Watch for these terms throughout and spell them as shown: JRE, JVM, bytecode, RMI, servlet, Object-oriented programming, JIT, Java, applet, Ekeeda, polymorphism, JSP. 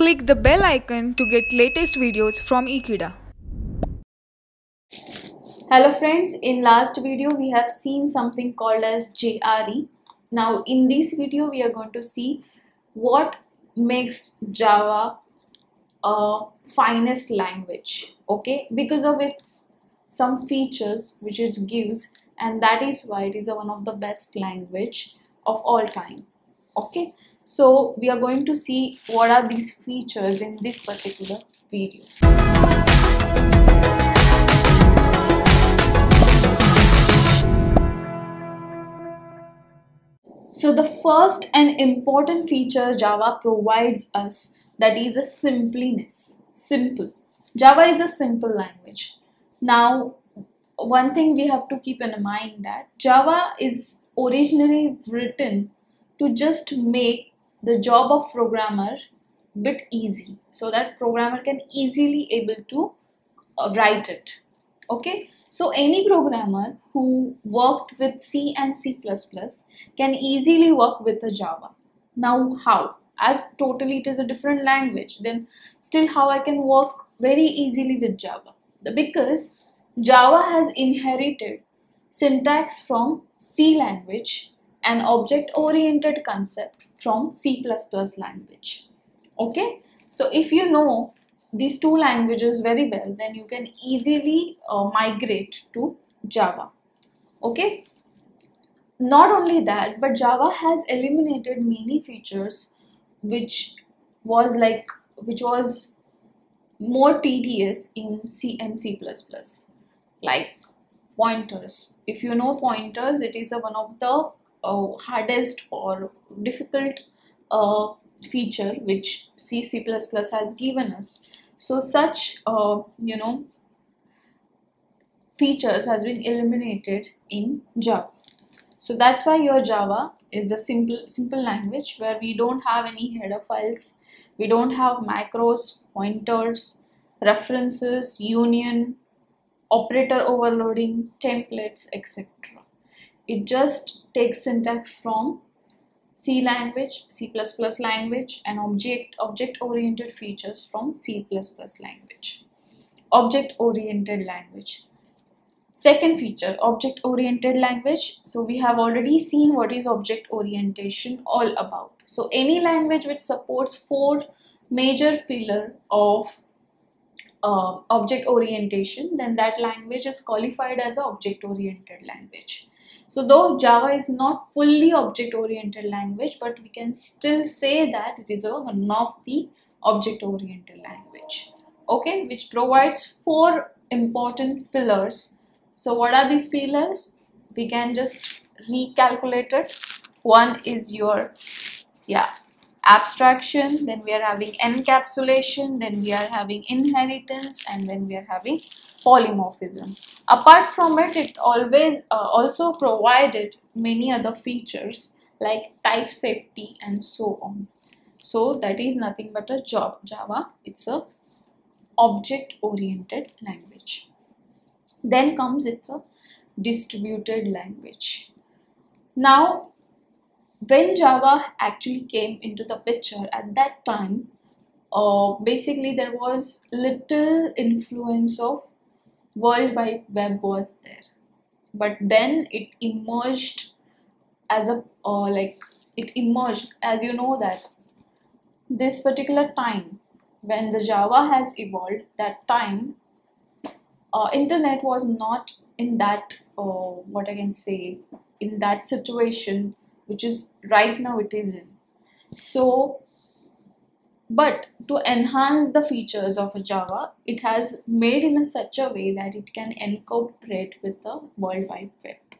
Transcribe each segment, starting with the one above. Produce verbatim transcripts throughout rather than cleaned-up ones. Click the bell icon to get latest videos from Ekeeda. Hello friends, in last video we have seen something called as J R E. Now in this video we are going to see what makes Java a finest language, okay, because of its some features which it gives, and that is why it is a one of the best language of all time. Okay, so we are going to see what are these features in this particular video. So the first and important feature Java provides us, that is a simpliness. Simple. Java is a simple language. Now one thing we have to keep in mind that Java is originally written to just make the job of programmer bit easy, so that programmer can easily able to write it. Okay, so any programmer who worked with C and C plus plus can easily work with the Java. Now how? As totally it is a different language, then still how I can work very easily with Java? Because Java has inherited syntax from C language and object-oriented concept from C plus plus language. Okay, so if you know these two languages very well, then you can easily uh, migrate to Java. Okay, not only that, but Java has eliminated many features which was like which was more tedious in C and C plus plus, like pointers. If you know pointers, it is a one of the uh, hardest or difficult uh, feature which C, C plus plus has given us. So such uh, you know features has been eliminated in Java. So that's why your Java is a simple simple language where we don't have any header files, we don't have macros, pointers, references, union, operator overloading, templates, et cetera. It just takes syntax from C language, C plus plus language, and object object-oriented features from C plus plus language. Object-oriented language. Second feature, object-oriented language. So we have already seen what is object orientation all about. So any language which supports four major pillar of uh, object orientation, then that language is qualified as an object-oriented language. So though Java is not fully object-oriented language, but we can still say that it is one of the object-oriented language. Okay, which provides four important pillars. So what are these pillars? We can just recalculate it. One is your yeah abstraction, then we are having encapsulation, then we are having inheritance, and then we are having polymorphism. Apart from it, it always uh, also provided many other features like type safety and so on. So that is nothing but a job. Java, it's a object-oriented language. Then comes it's a distributed language. Now when Java actually came into the picture, at that time uh, basically there was little influence of World Wide Web was there, but then it emerged as a uh, like it emerged as you know that this particular time when the Java has evolved, that time Uh, internet was not in that uh, what I can say in that situation which is right now it is in. So but to enhance the features of a Java, it has made in a such a way that it can incorporate with the World Wide Web.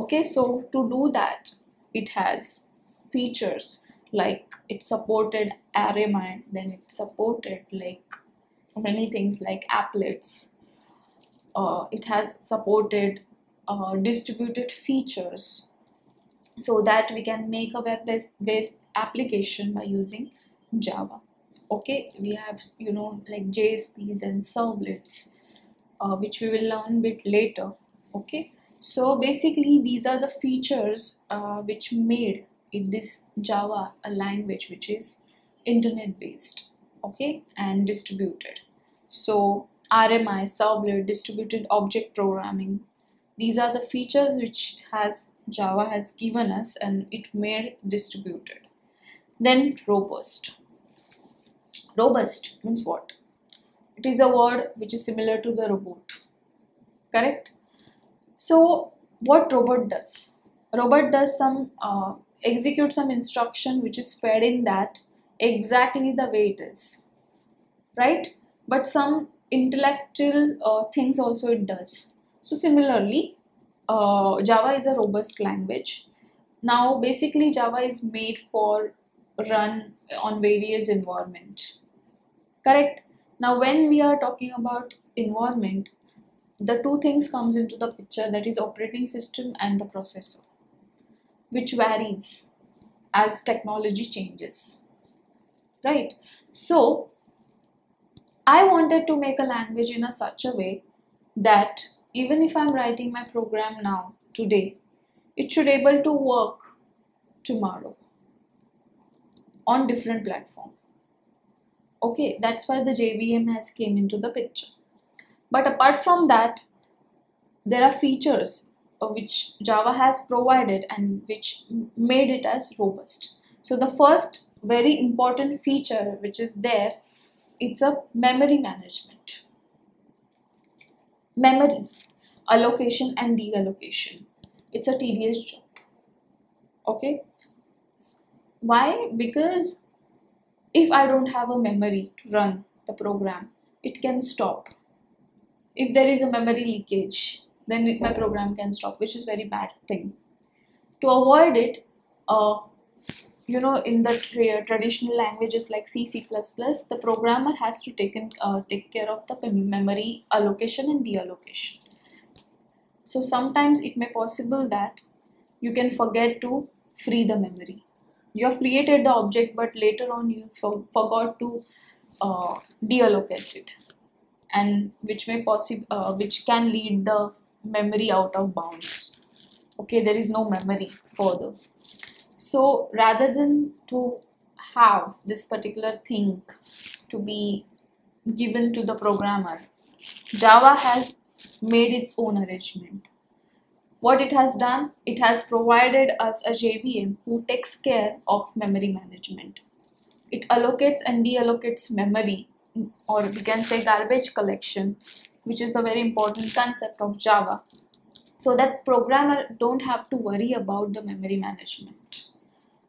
Okay, so to do that, it has features like it supported R M I, then it supported like many things like applets. Uh, it has supported uh, distributed features, so that we can make a web-based application by using Java. Okay, we have you know like J S Ps and servlets, uh, which we will learn a bit later. Okay, so basically these are the features uh, which made it this Java a language which is internet-based. okay, and distributed. So R M I, servlet, distributed object programming, these are the features which has Java has given us, and it made distributed. Then robust. Robust means what? It is a word which is similar to the robot, correct? So what robot does? Robot does some uh, execute some instruction which is fed in that exactly the way it is, right? But some intellectual uh, things also it does. So similarly, uh, Java is a robust language. Now basically Java is made for run on various environment, correct? Now when we are talking about environment, the two things comes into the picture, that is operating system and the processor, which varies as technology changes, right? So I wanted to make a language in a such a way that even if I'm writing my program now today, it should able to work tomorrow on different platform. Okay, that's why the J V M has came into the picture. But apart from that, there are features which Java has provided and which made it as robust. So the first very important feature which is there, it's a memory management. Memory allocation and deallocation. It's a tedious job. Okay. Why? Because if I don't have a memory to run the program, it can stop. If there is a memory leakage, then my program can stop, which is very bad thing. To avoid it, uh, you know, in the tra traditional languages like C, C plus plus, the programmer has to take, in, uh, take care of the memory allocation and deallocation. So sometimes it may possible that you can forget to free the memory. You have created the object, but later on you so forgot to uh, deallocate it, and which may possible, uh, which can lead the memory out of bounds. Okay, there is no memory further. So rather than to have this particular thing to be given to the programmer, Java has made its own arrangement. What it has done, it has provided us a J V M who takes care of memory management. It allocates and deallocates memory, or we can say garbage collection, which is the very important concept of Java, so that programmer don't have to worry about the memory management,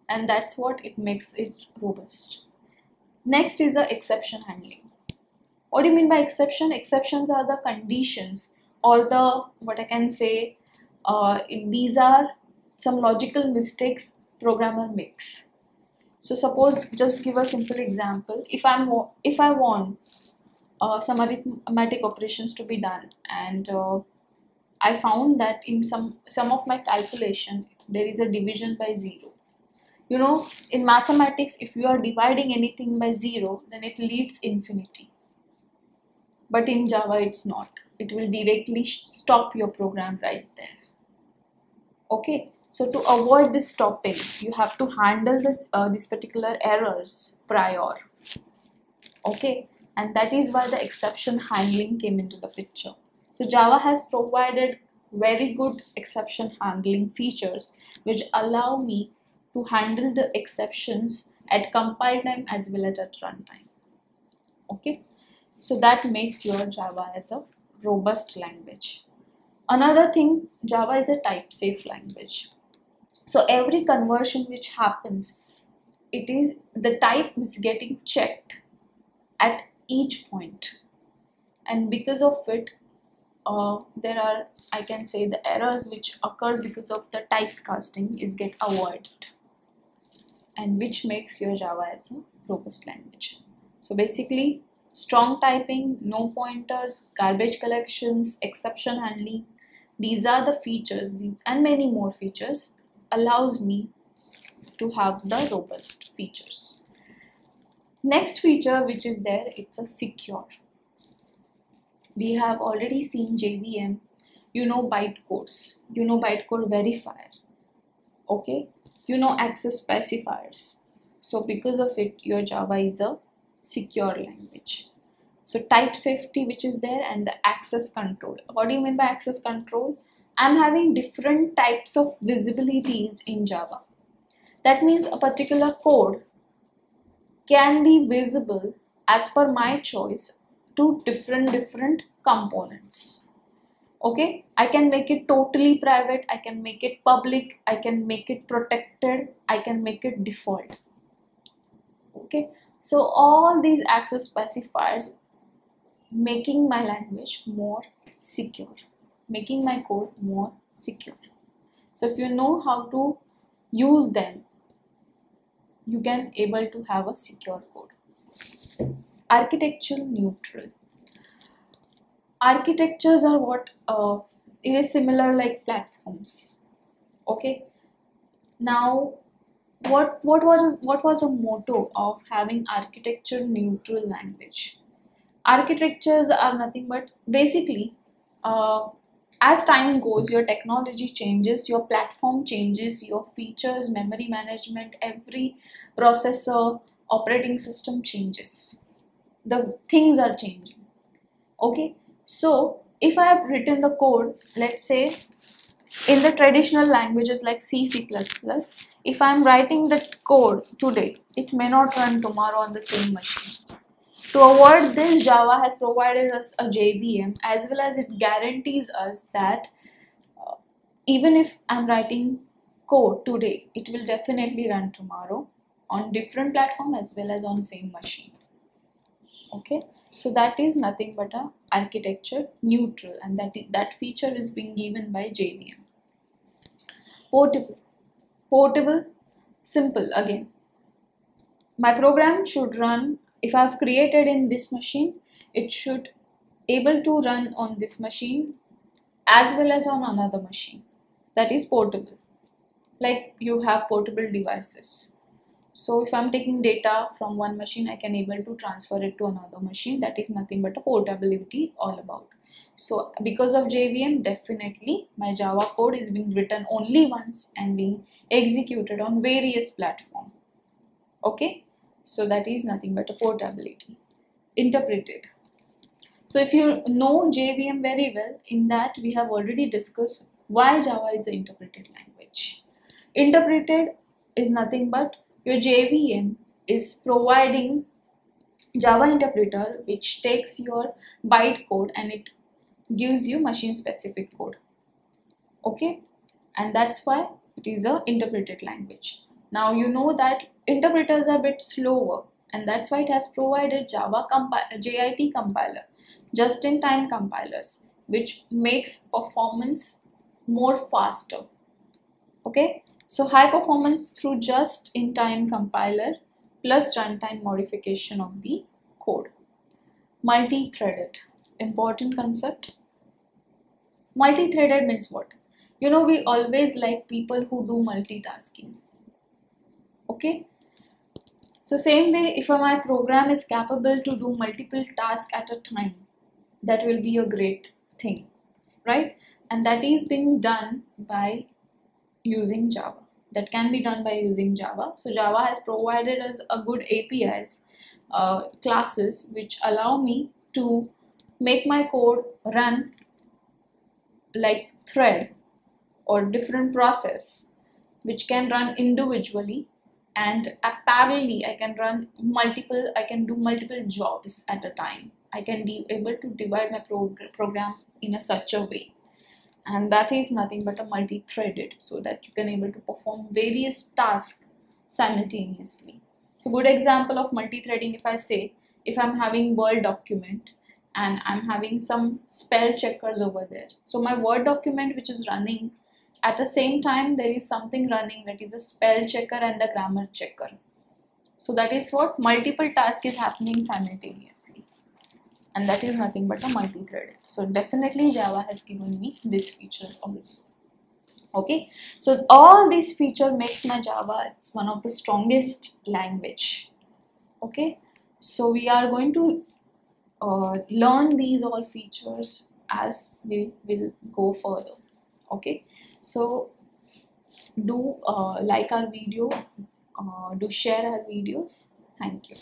and that's what it makes it robust. Next is the exception handling. What do you mean by exception? Exceptions are the conditions or the, what I can say, uh, these are some logical mistakes programmer makes. So suppose, just give a simple example, if I'm if I want uh, some arithmetic operations to be done, and uh, I found that in some some of my calculation there is a division by zero. You know, in mathematics, if you are dividing anything by zero, then it leads infinity. But in Java, it's not. It will directly stop your program right there. Okay. So to avoid this stopping, you have to handle this uh, these particular errors prior. Okay. And that is why the exception handling came into the picture. So Java has provided very good exception handling features which allow me to handle the exceptions at compile time as well as at runtime. Okay, so that makes your Java as a robust language. Another thing, Java is a type safe language. So every conversion which happens, it is the type is getting checked at each point, and because of it, Uh, there are, I can say, the errors which occurs because of the typecasting is get avoided, and which makes your Java as a robust language. So basically, strong typing, no pointers, garbage collections, exception handling, these are the features, and many more features allows me to have the robust features. Next feature which is there, it's a secure. We have already seen J V M, you know bytecodes, you know bytecode verifier, okay, you know access specifiers. So because of it, your Java is a secure language. So type safety which is there, and the access control. What do you mean by access control? I'm having different types of visibilities in Java. That means a particular code can be visible as per my choice to different different components. Okay, I can make it totally private, I can make it public, I can make it protected, I can make it default. Okay, so all these access specifiers making my language more secure, making my code more secure. So if you know how to use them, you can able to have a secure code. Architectural neutral. Architectures are what uh, it is similar like platforms. Okay, now what what was what was a motto of having architecture neutral language? Architectures are nothing but basically uh, as time goes, your technology changes, your platform changes, your features, memory management, every processor, operating system changes, the things are changing. Okay, so if I have written the code, let's say in the traditional languages like C, C plus plus, if I am writing the code today, it may not run tomorrow on the same machine. To avoid this, Java has provided us a J V M, as well as it guarantees us that uh, even if I am writing code today, it will definitely run tomorrow on different platform as well as on same machine. Okay, so that is nothing but a architecture neutral, and that that feature is being given by J V M. Portable, portable, simple again. My program should run, if I have created in this machine, it should able to run on this machine as well as on another machine. That is portable. Like you have portable devices. So if I'm taking data from one machine, I can able to transfer it to another machine. That is nothing but a portability all about. So because of J V M, definitely my Java code is being written only once and being executed on various platforms. Okay, so that is nothing but a portability. Interpreted. So if you know J V M very well, in that we have already discussed why Java is an interpreted language. Interpreted is nothing but your J V M is providing Java interpreter which takes your bytecode and it gives you machine specific code. Okay, and that's why it is an interpreted language. Now you know that interpreters are a bit slower, and that's why it has provided Java compi- J I T compiler, just-in-time compilers, which makes performance more faster. Okay. So high performance through just-in-time compiler plus runtime modification of the code. Multi-threaded, important concept. Multi-threaded means what? You know, we always like people who do multitasking. Okay, so same way, if my program is capable to do multiple tasks at a time, that will be a great thing, right? And that is being done by using Java. That can be done by using Java. So Java has provided us a good A P Is, uh, classes which allow me to make my code run like thread or different process which can run individually, and parallelly I can run multiple, I can do multiple jobs at a time. I can be able to divide my prog programs in a such a way. And that is nothing but a multi-threaded, so that you can able to perform various tasks simultaneously. So good example of multi-threading, if I say, if I'm having Word document and I'm having some spell checkers over there. So my Word document which is running, at the same time there is something running that is a spell checker and the grammar checker. So that is what multiple tasks is happening simultaneously. And that is nothing but a multi-threaded. So definitely Java has given me this feature also. Okay, so all these feature makes my Java, it's one of the strongest language. Okay, so we are going to uh, learn these all features as we will go further. Okay, so do uh, like our video, uh, do share our videos. Thank you.